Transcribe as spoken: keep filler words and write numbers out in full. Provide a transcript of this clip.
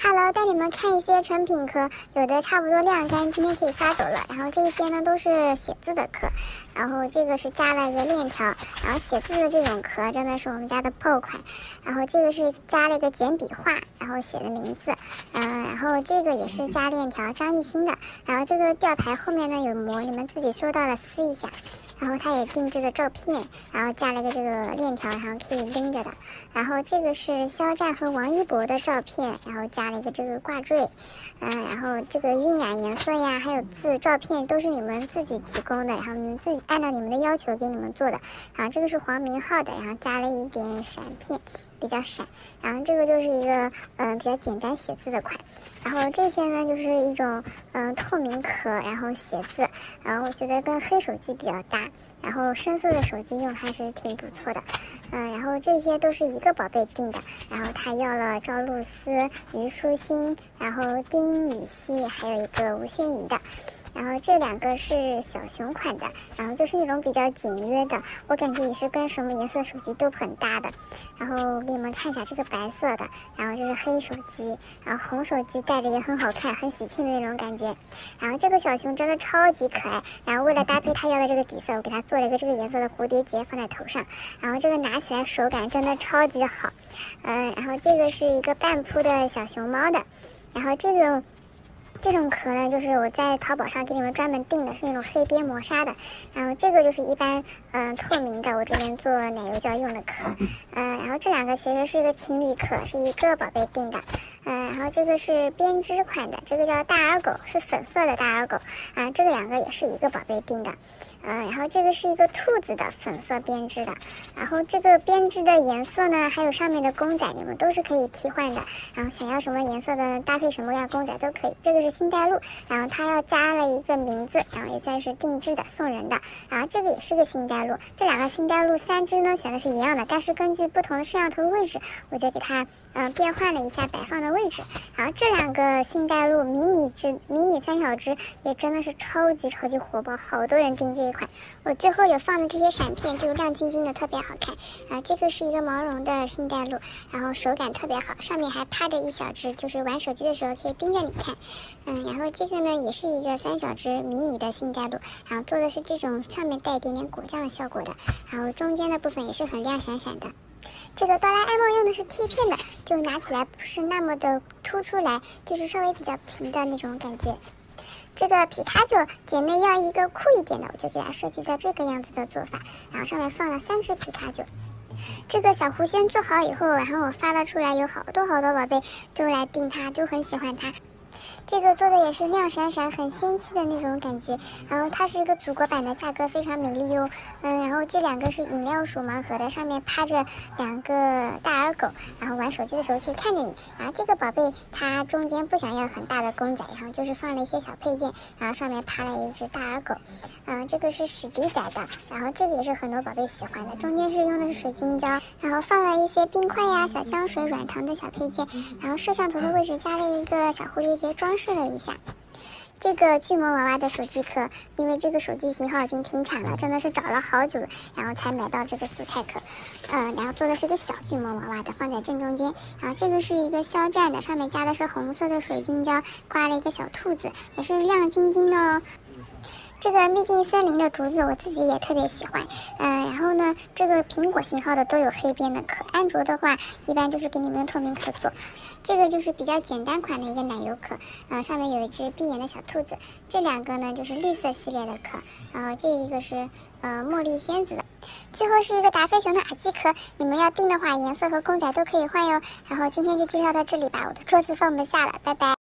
Hello， 带你们看一些成品课，有的差不多晾干，今天可以发走了。然后这些呢都是写字的壳，然后这个是加了一个链条，然后写字的这种壳真的是我们家的爆款。然后这个是加了一个简笔画，然后写的名字，嗯、呃，然后这个也是加链条，张艺兴的。然后这个吊牌后面呢有膜，你们自己收到了撕一下。然后它也定制了照片，然后加了一个这个链条，然后可以拎着的。然后这个是肖战和王一博的照片，然后加。 一个这个挂坠，嗯、呃，然后这个晕染颜色呀，还有字照片都是你们自己提供的，然后你们自己按照你们的要求给你们做的。然后这个是黄明昊的，然后加了一点闪片，比较闪。然后这个就是一个嗯、呃、比较简单写字的款。然后这些呢就是一种嗯、呃、透明壳，然后写字。然后我觉得跟黑手机比较搭，然后深色的手机用还是挺不错的。嗯、呃，然后这些都是一个宝贝定的，然后他要了赵露思、虞书欣。 舒心，然后丁禹兮，还有一个吴宣仪的，然后这两个是小熊款的，然后就是那种比较简约的，我感觉也是跟什么颜色手机都很搭的。然后给你们看一下这个白色的，然后这是黑手机，然后红手机戴着也很好看，很喜庆的那种感觉。然后这个小熊真的超级可爱，然后为了搭配他要的这个底色，我给他做了一个这个颜色的蝴蝶结放在头上，然后这个拿起来手感真的超级好，嗯、呃，然后这个是一个半铺的小熊。 猫的，然后这种这种壳呢，就是我在淘宝上给你们专门订的，是那种黑边磨砂的。然后这个就是一般嗯、呃、透明的，我这边做奶油胶用的壳。嗯、呃，然后这两个其实是一个情侣壳，是一个宝贝订的。 嗯，然后这个是编织款的，这个叫大耳狗，是粉色的大耳狗啊。这个两个也是一个宝贝定的，嗯、啊，然后这个是一个兔子的粉色编织的，然后这个编织的颜色呢，还有上面的公仔，你们都是可以替换的。然后想要什么颜色的搭配什么样公仔都可以。这个是新带路，然后它要加了一个名字，然后也算是定制的送人的。然后这个也是个新带路，这两个新带路三只呢选的是一样的，但是根据不同的摄像头位置，我就给它嗯、呃、变换了一下摆放的位置。 位置，然后这两个信带路迷你只迷你三小只也真的是超级超级火爆，好多人订这一款。我最后有放的这些闪片，就是亮晶晶的，特别好看。啊，这个是一个毛绒的信带路，然后手感特别好，上面还趴着一小只，就是玩手机的时候可以盯着你看。嗯，然后这个呢也是一个三小只迷你的信带路，然后做的是这种上面带一点点果酱的效果的，然后中间的部分也是很亮闪闪的。 这个哆啦 A 梦用的是贴片的，就拿起来不是那么的凸出来，就是稍微比较平的那种感觉。这个皮卡丘姐妹要一个酷一点的，我就给它设计在这个样子的做法，然后上面放了三只皮卡丘。 这个小狐仙做好以后，然后我发了出来，有好多好多宝贝都来订它，都很喜欢它。这个做的也是亮闪闪，很仙气的那种感觉。然后它是一个祖国版的，价格非常美丽哟。嗯，然后这两个是饮料鼠盲盒的，上面趴着两个大耳狗，然后玩手机的时候可以看着你。然后这个宝贝它中间不想要很大的公仔，然后就是放了一些小配件，然后上面趴了一只大耳狗。嗯，这个是史迪仔的，然后这个也是很多宝贝喜欢的，中间是用的是水晶。 胶，然后放了一些冰块呀、小香水、软糖的小配件，然后摄像头的位置加了一个小蝴蝶结，装饰了一下。 这个巨魔娃娃的手机壳，因为这个手机型号已经停产了，真的是找了好久，然后才买到这个素材壳。嗯，然后做的是一个小巨魔娃娃的，放在正中间。然后这个是一个肖战的，上面加的是红色的水晶胶，挂了一个小兔子，也是亮晶晶的哦。这个秘境森林的竹子我自己也特别喜欢。嗯，然后呢，这个苹果型号的都有黑边的壳，安卓的话一般就是给你们透明壳做。这个就是比较简单款的一个奶油壳，然后上面有一只闭眼的小。 兔子，这两个呢就是绿色系列的壳，然后这一个是呃茉莉仙子的，最后是一个达菲熊的耳机壳，你们要订的话，颜色和公仔都可以换哟。然后今天就介绍到这里吧，我的桌子放不下了，拜拜。